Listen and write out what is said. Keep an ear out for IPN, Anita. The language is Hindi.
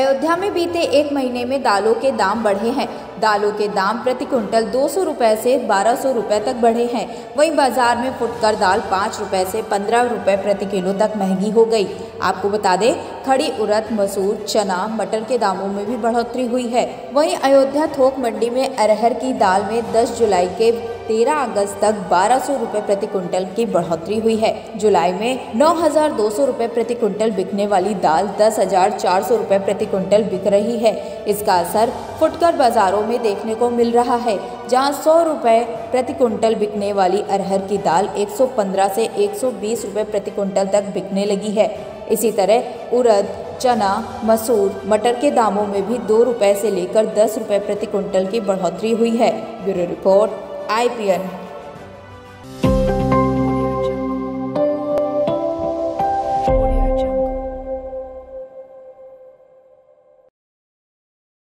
अयोध्या में बीते एक महीने में दालों के दाम बढ़े हैं। दालों के दाम प्रति क्विंटल 200 रुपये से 1200 रुपये तक बढ़े हैं। वहीं बाजार में फुटकर दाल 5 रुपये से 15 रुपये प्रति किलो तक महंगी हो गई। आपको बता दें, खड़ी उड़द, मसूर, चना, मटर के दामों में भी बढ़ोतरी हुई है। वहीं अयोध्या थोक मंडी में अरहर की दाल में 10 जुलाई के 13 अगस्त तक 1200 रुपये प्रति क्विंटल की बढ़ोतरी हुई है। जुलाई में 9200 रुपये प्रति क्विंटल बिकने वाली दाल 10400 रुपये प्रति क्विंटल बिक रही है। इसका असर फुटकर बाजारों में देखने को मिल रहा है, जहां 100 रुपये प्रति क्विंटल बिकने वाली अरहर की दाल 115 से 120 रुपये प्रति क्विंटल तक बिकने लगी है। इसी तरह उड़द, चना, मसूर, मटर के दामों में भी 2 रुपये से लेकर 10 रुपये प्रति क्विंटल की बढ़ोतरी हुई है। Bureau report IPN।